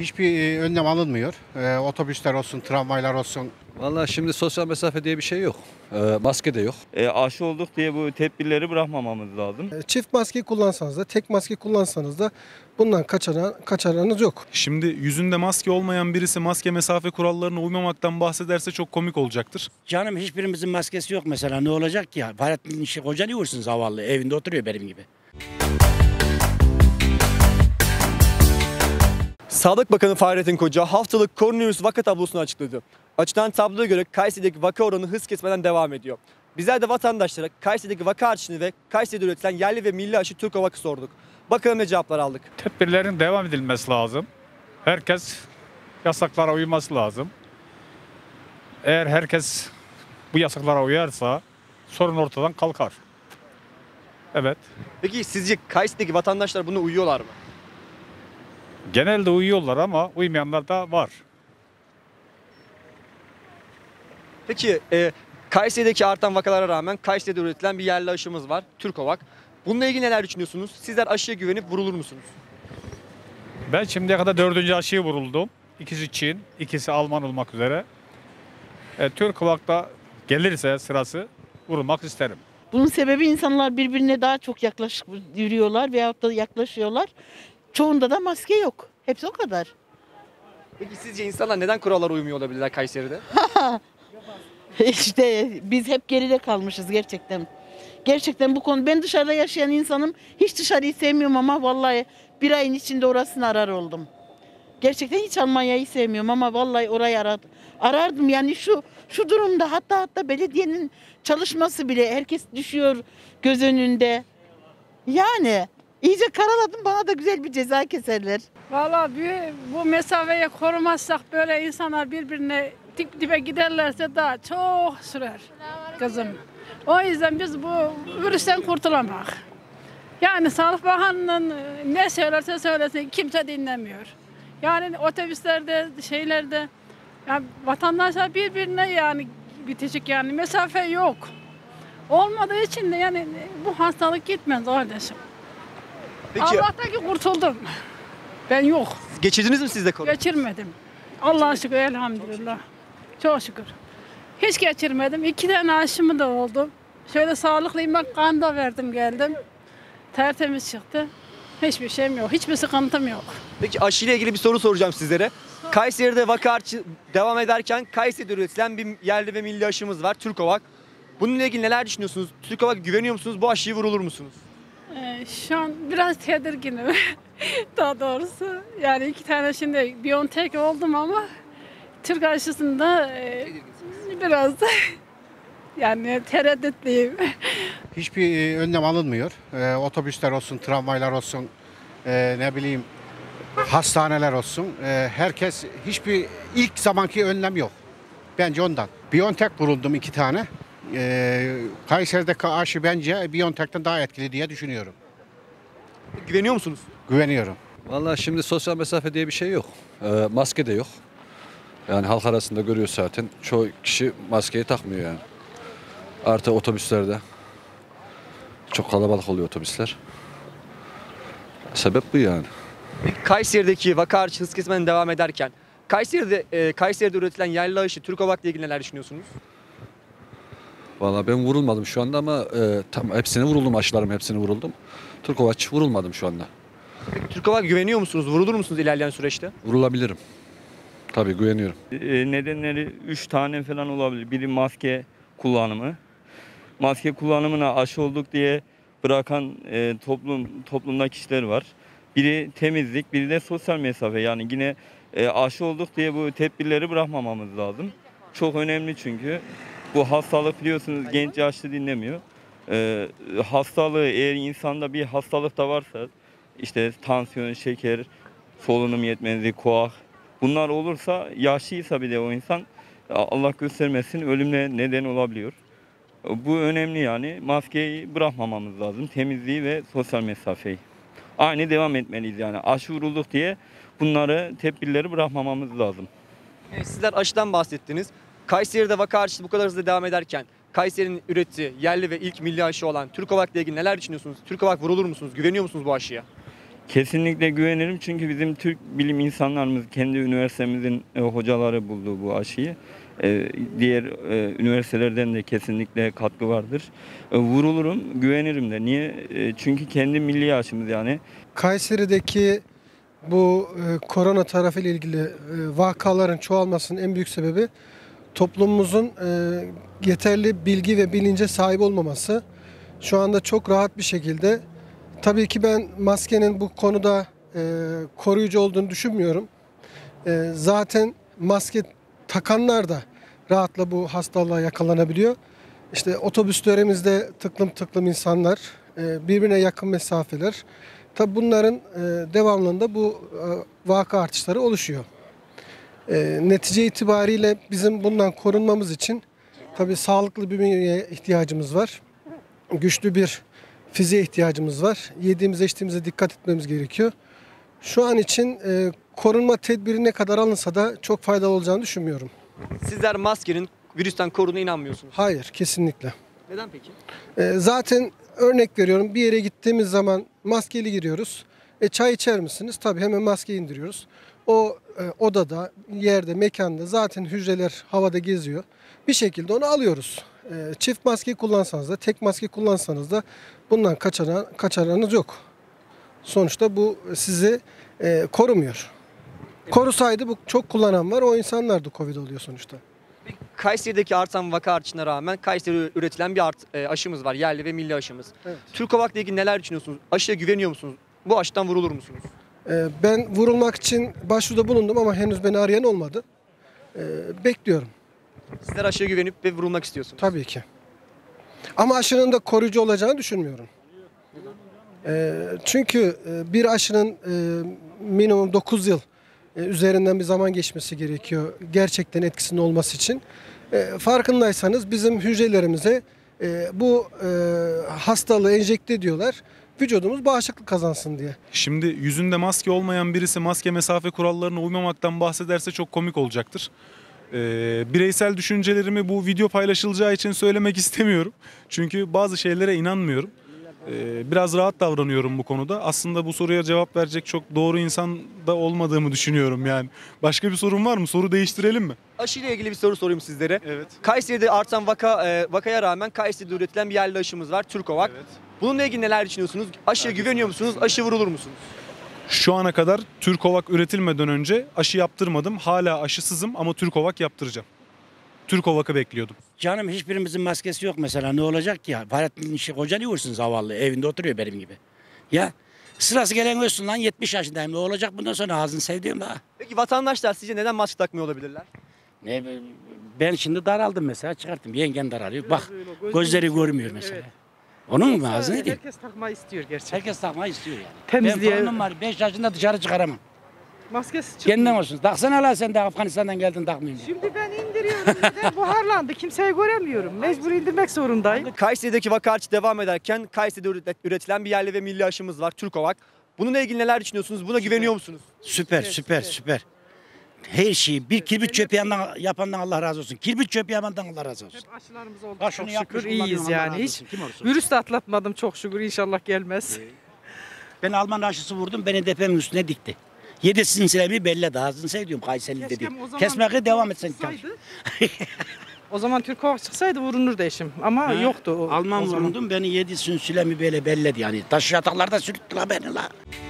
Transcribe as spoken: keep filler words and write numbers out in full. hiçbir önlem alınmıyor. E, otobüsler olsun, tramvaylar olsun. Valla şimdi sosyal mesafe diye bir şey yok. E, maske de yok. E, aşı olduk diye bu tedbirleri bırakmamamız lazım. E, çift maske kullansanız da, tek maske kullansanız da bundan kaçaran, kaçaranınız yok. Şimdi yüzünde maske olmayan birisi maske mesafe kurallarına uymamaktan bahsederse çok komik olacaktır. Canım hiçbirimizin maskesi yok mesela, ne olacak ki? Fahrettin Koca diyorsunuz, zavallı evinde oturuyor benim gibi. Sağlık Bakanı Fahrettin Koca haftalık koronavirüs vaka tablosunu açıkladı. Açılan tabloya göre Kayseri'deki vaka oranı hız kesmeden devam ediyor. Bizler de vatandaşlara Kayseri'deki vaka artışını ve Kayseri'de üretilen yerli ve milli aşı Turkovac'ı sorduk. Bakalım ne cevaplar aldık. Tedbirlerin devam edilmesi lazım. Herkes yasaklara uyması lazım. Eğer herkes bu yasaklara uyarsa sorun ortadan kalkar. Evet. Peki sizce Kayseri'deki vatandaşlar buna uyuyorlar mı? Genelde uyuyorlar ama uymayanlar da var. Peki e, Kayseri'deki artan vakalara rağmen Kayseri'de üretilen bir yerli aşımız var, Turkovac. Bununla ilgili neler düşünüyorsunuz? Sizler aşıya güvenip vurulur musunuz? Ben şimdiye kadar dördüncü aşıya vuruldum. İkisi Çin, ikisi Alman olmak üzere. E, Turkovac'da gelirse sırası vurulmak isterim. Bunun sebebi insanlar birbirine daha çok yaklaşık yürüyorlar veyahut da yaklaşıyorlar. Çoğunda da maske yok. Hepsi o kadar. Peki sizce insanlar neden kurallara uymuyor olabilirler Kayseri'de? İşte biz hep geride kalmışız gerçekten. Gerçekten bu konu. Ben dışarıda yaşayan insanım. Hiç dışarıyı sevmiyorum ama vallahi bir ayın içinde orasını arar oldum. Gerçekten hiç Almanya'yı sevmiyorum ama vallahi orayı aradım. Arardım yani şu şu durumda hatta hatta belediyenin çalışması bile herkes düşüyor göz önünde. Yani İyice karaladım, bana da güzel bir ceza keserler. Vallahi bu mesafeyi korumazsak böyle insanlar birbirine dip dibe giderlerse daha çok sürer kızım. O yüzden biz bu virüsten kurtulamak. Yani Sağlık Bakanı'nın ne söylerse söylesin kimse dinlemiyor. Yani otobüslerde şeylerde yani vatandaşlar birbirine yani bitişik yani mesafe yok. Olmadığı için de yani bu hastalık gitmez kardeşim. Allah'tan ki kurtuldum. Ben yok. Geçirdiniz mi siz de korona? Geçirmedim. Allah'a şükür elhamdülillah. Çok şükür. Hiç geçirmedim. İki tane aşımı da oldu. Şöyle sağlıklıyım bak, kan da verdim geldim. Tertemiz çıktı. Hiçbir şeyim yok. Hiçbir sıkıntım yok. Peki aşıyla ilgili bir soru soracağım sizlere. Sor. Kayseri'de vaka artışı devam ederken Kayseri'de üretilen bir yerli ve milli aşımız var, Turkovac. Bununla ilgili neler düşünüyorsunuz? Turkovac'a güveniyor musunuz? Bu aşıyı vurulur musunuz? Ee, şu an biraz tedirginim daha doğrusu. Yani iki tane şimdi BioNTech oldum ama Türk aşısında e, biraz yani tereddütlüyüm. Hiçbir önlem alınmıyor. Ee, otobüsler olsun, tramvaylar olsun, e, ne bileyim hastaneler olsun. E, herkes hiçbir ilk zamanki önlem yok. Bence ondan. BioNTech vuruldum iki tane. Ee, Kayseri'deki aşı bence BioNTech'ten daha etkili diye düşünüyorum. Güveniyor musunuz? Güveniyorum. Valla şimdi sosyal mesafe diye bir şey yok. Ee, maske de yok. Yani halk arasında görüyor zaten. Çoğu kişi maskeyi takmıyor yani. Artı otobüslerde. Çok kalabalık oluyor otobüsler. Sebep bu yani. Kayseri'deki vaka artışı hız kesmeden devam ederken Kayseri'de, e, Kayseri'de üretilen yerli aşı Turkovac'la ilgili neler düşünüyorsunuz? Valla ben vurulmadım şu anda ama e, tam hepsine vuruldum, aşılarım hepsine vuruldum. Turkovac vurulmadım şu anda. Turkovac güveniyor musunuz? Vurulur musunuz ilerleyen süreçte? Vurulabilirim. Tabii güveniyorum. E, nedenleri üç tane falan olabilir. Biri maske kullanımı. Maske kullanımına aşı olduk diye bırakan e, toplum toplumdaki kişiler var. Biri temizlik, biri de sosyal mesafe. Yani yine e, aşı olduk diye bu tedbirleri bırakmamamız lazım. Çok önemli çünkü. Bu hastalık biliyorsunuz genç yaşlı dinlemiyor. Ee, hastalığı eğer insanda bir hastalık da varsa işte tansiyon, şeker, solunum yetmezliği, koah bunlar olursa yaşlıysa bir de o insan Allah göstermesin ölümle neden olabiliyor. Bu önemli yani maskeyi bırakmamamız lazım. Temizliği ve sosyal mesafeyi. Aynı devam etmeliyiz yani aşı vurulduk diye bunları tedbirleri bırakmamamız lazım. Evet, sizler aşıdan bahsettiniz. Kayseri'de vaka artışı bu kadar hızlı devam ederken Kayseri'nin ürettiği yerli ve ilk milli aşı olan Turkovac'la ilgili neler düşünüyorsunuz? Turkovac vurulur musunuz? Güveniyor musunuz bu aşıya? Kesinlikle güvenirim çünkü bizim Türk bilim insanlarımız, kendi üniversitemizin hocaları buldu bu aşıyı. Diğer üniversitelerden de kesinlikle katkı vardır. Vurulurum, güvenirim de. Niye? Çünkü kendi milli aşımız yani. Kayseri'deki bu korona tarafıyla ilgili vakaların çoğalmasının en büyük sebebi toplumumuzun yeterli bilgi ve bilince sahip olmaması. Şu anda çok rahat bir şekilde. Tabii ki ben maskenin bu konuda e, koruyucu olduğunu düşünmüyorum. E, zaten maske takanlar da rahatla bu hastalığa yakalanabiliyor. İşte otobüslerimizde tıklım tıklım insanlar, e, birbirine yakın mesafeler. Tabii bunların e, devamlılığında bu e, vaka artışları oluşuyor. E, netice itibariyle bizim bundan korunmamız için tabii sağlıklı bir bünyeye ihtiyacımız var. Güçlü bir fiziğe ihtiyacımız var. Yediğimize içtiğimize dikkat etmemiz gerekiyor. Şu an için e, korunma tedbiri ne kadar alınsa da çok faydalı olacağını düşünmüyorum. Sizler maskenin virüsten koruduğuna inanmıyorsunuz. Hayır, kesinlikle. Neden peki? E, zaten örnek veriyorum, bir yere gittiğimiz zaman maskeli giriyoruz. E, çay içer misiniz? Tabii hemen maskeyi indiriyoruz. O e, odada, yerde, mekanda zaten hücreler havada geziyor. Bir şekilde onu alıyoruz. Çift maske kullansanız da, tek maske kullansanız da bundan kaçaran, kaçaranınız yok. Sonuçta bu sizi e, korumuyor. Evet. Korusaydı bu çok kullanan var, o insanlar da Covid oluyor sonuçta. Kayseri'deki artan vaka artışına rağmen Kayseri'de üretilen bir art, e, aşımız var, yerli ve milli aşımız. Evet. Turkovac'la ilgili neler düşünüyorsunuz? Aşıya güveniyor musunuz? Bu aşıdan vurulur musunuz? E, ben vurulmak için başvuruda bulundum ama henüz beni arayan olmadı. E, bekliyorum. Sizler aşıya güvenip ve vurulmak istiyorsunuz. Tabii ki. Ama aşının da koruyucu olacağını düşünmüyorum. E, çünkü bir aşının e, minimum dokuz yıl e, üzerinden bir zaman geçmesi gerekiyor. Gerçekten etkisinin olması için. E, farkındaysanız bizim hücrelerimize e, bu e, hastalığı enjekte ediyorlar. Vücudumuz bağışıklık kazansın diye. Şimdi yüzünde maske olmayan birisi maske mesafe kurallarına uymamaktan bahsederse çok komik olacaktır. Ee, bireysel düşüncelerimi bu video paylaşılacağı için söylemek istemiyorum. Çünkü bazı şeylere inanmıyorum. Ee, biraz rahat davranıyorum bu konuda. Aslında bu soruya cevap verecek çok doğru insan da olmadığımı düşünüyorum yani. Başka bir sorun var mı? Soru değiştirelim mi? Aşıyla ilgili bir soru sorayım sizlere. Evet. Kayseri'de artan vaka, e, vakaya rağmen Kayseri'de üretilen bir yerli aşımız var, Turkovac. Evet. Bununla ilgili neler düşünüyorsunuz? Aşıya evet. güveniyor musunuz? Aşı vurulur musunuz? Şu ana kadar Turkovac üretilmeden önce aşı yaptırmadım. Hala aşısızım ama Turkovac yaptıracağım. Turkovac'ı bekliyordum. Canım hiçbirimizin maskesi yok mesela. Ne olacak ki ya? Fahrettin Koca diyorsunuz havallı. Evinde oturuyor benim gibi. Ya sırası gelen ölsün lan, yetmiş yaşındayım. Ne olacak bundan sonra, ağzını sevdiğim daha. Peki vatandaşlar sizce neden maske takmıyor olabilirler? Ne, ben şimdi daraldım mesela, çıkarttım. Yengen daralıyor. Biraz bak öyle, gözleri, gözleri görmüyor mesela. Evet. Onun mu ağzı neydi? Herkes takmayı istiyor gerçekten. Herkes takmayı istiyor yani. Temizliğe... Ben torunum var, beş yaşında dışarı çıkaramam. Maskesi çıkmıyor. Kendine olsun. Taksana lan sen de, Afganistan'dan geldin takmayayım. Şimdi ben indiriyorum. Neden? Buharlandı. Kimseyi göremiyorum. Mecbur indirmek zorundayım. Kayseri'deki vaka artışı devam ederken Kayseri'de üretilen bir yerli ve milli aşımız var, Turkovac. Bununla ilgili neler düşünüyorsunuz? Buna güveniyor musunuz? Süper, süper, süper. Her şeyi bir kirbit çöpü yapandan, yapandan Allah razı olsun. Kirbit çöpü yapandan Allah razı olsun. Hep aşılarımız oldu. Çok şükür iyiyiz yani. Hiç virüs de atlatmadım çok şükür, inşallah gelmez. Ee, ben Alman aşısı vurdum, beni depremin üstüne dikti. Yedisinin sebebi belli, daha hızını seviyorum Kayseri'de diyor. Kesmekle devam etsen. O zaman Turkova çıksaydı vurunurdu eşim ama ha, yoktu. O, Alman o vurundum, beni yedi sülemi böyle belledi yani. Taş yataklarda sürttüler beni la.